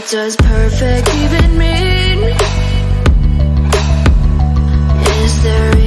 What does perfect even mean? Is there